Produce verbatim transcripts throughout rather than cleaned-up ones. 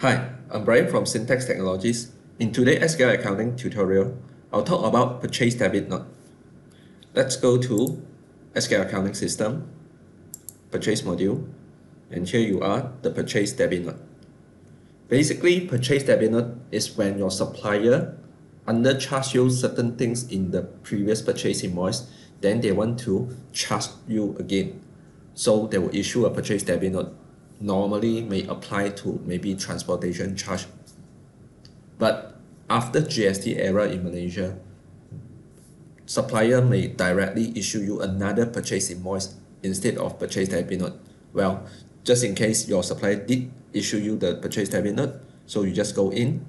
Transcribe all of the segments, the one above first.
Hi, I'm Bryan from Syntax Technologies. In today's S Q L Accounting tutorial, I'll talk about Purchase Debit Note. Let's go to S Q L Accounting System, Purchase Module, and here you are, the Purchase Debit Note. Basically, Purchase Debit Note is when your supplier undercharges you certain things in the previous purchase invoice, then they want to charge you again. So they will issue a Purchase Debit Note. Normally may apply to maybe transportation charge. But after G S T era in Malaysia, supplier may directly issue you another purchase invoice instead of Purchase Debit Note. Well, just in case your supplier did issue you the Purchase Debit Note, so you just go in.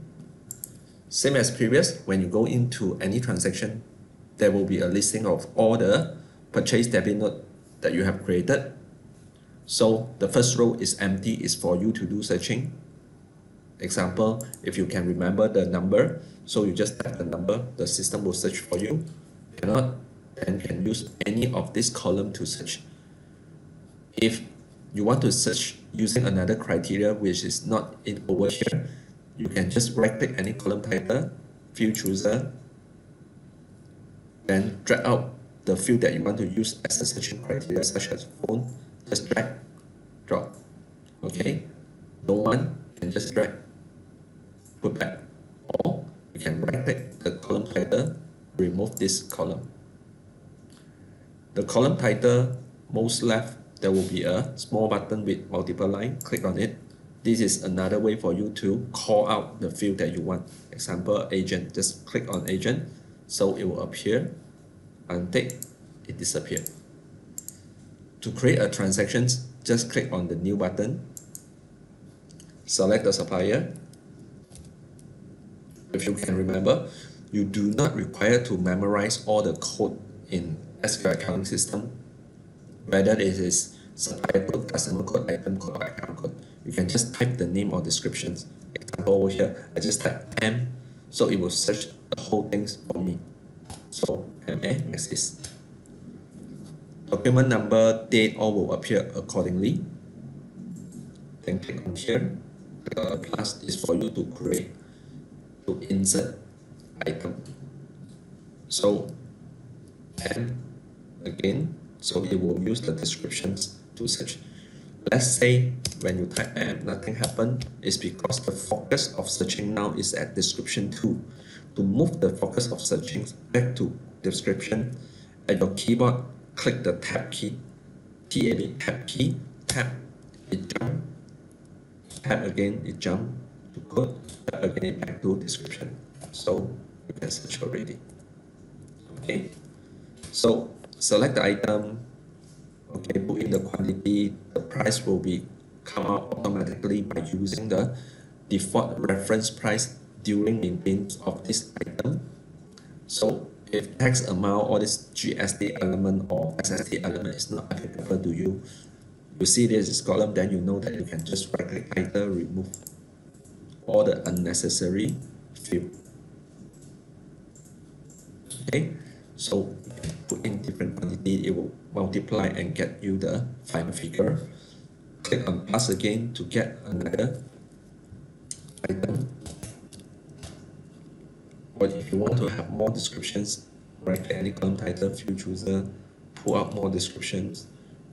Same as previous, when you go into any transaction, there will be a listing of all the Purchase Debit Note that you have created. So the first row is empty, is for you to do searching. Example, if you can remember the number, so you just type the number, the system will search for you. If not, then you can use any of this column to search. If you want to search using another criteria which is not in over here, you can just right click any column title, field chooser, then drag out the field that you want to use as a searching criteria, such as phone. Just drag, drop. Okay, no one can just drag, put back. Or you can right click the column title, remove this column. The column title, most left, there will be a small button with multiple lines. Click on it. This is another way for you to call out the field that you want. Example, agent. Just click on agent, so it will appear. Untick, it disappears. To create a transaction, just click on the new button, select the supplier. If you can remember, you do not require to memorize all the code in S Q L Accounting System, whether it is supplier code, customer code, item code, or account code. You can just type the name or descriptions. Example, over here, I just type M, so it will search the whole things for me. So M A exists. Document number, date, all will appear accordingly. Then click on here. The plus is for you to create, to insert item. So, and again, so it will use the descriptions to search. Let's say when you type M, nothing happened, it's because the focus of searching now is at description two. To move the focus of searching back to description, at your keyboard, click the tab key, T A B, tab key, tab, it jump, tab again, it jump to code, tab again, back to description. So you can search already. Okay, so select the item, okay, put in the quantity, the price will be come out automatically by using the default reference price during maintenance of this item. So if tax amount, all this G S T element or S S T element is not applicable to you, you see this is column, then you know that you can just right click title, remove all the unnecessary field. Okay, so put in different quantity, it will multiply and get you the final figure. Click on plus again to get another item. But if you want to have more descriptions, right click any column title, field chooser, pull out more descriptions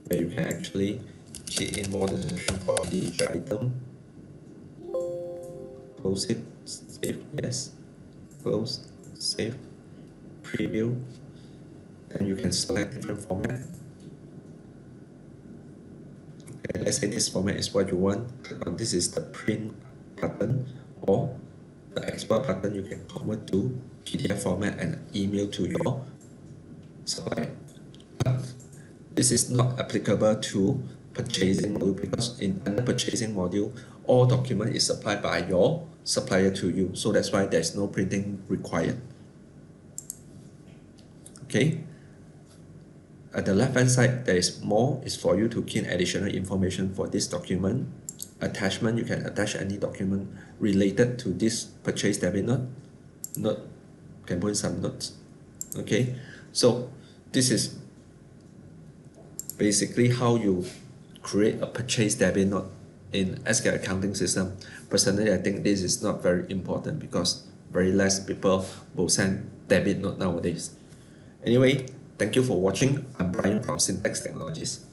where you can actually key in more description for each item. Close it, save, yes, close, save, preview, and you can select different format. Okay, let's say this format is what you want. Click on this is the print button or the export button. You can convert to P D F format and email to your supplier. But this is not applicable to purchasing module, because in under purchasing module, all document is supplied by your supplier to you. So that's why there's no printing required. Okay. At the left hand side, there is more, is for you to key in additional information for this document. Attachment, you can attach any document related to this Purchase Debit Note. Note, you can put in some notes. Okay, so this is basically how you create a Purchase Debit Note in S Q L accounting system. Personally, I think this is not very important because very less people will send debit note nowadays. Anyway, thank you for watching. I'm Bryan from Syntax Technologies.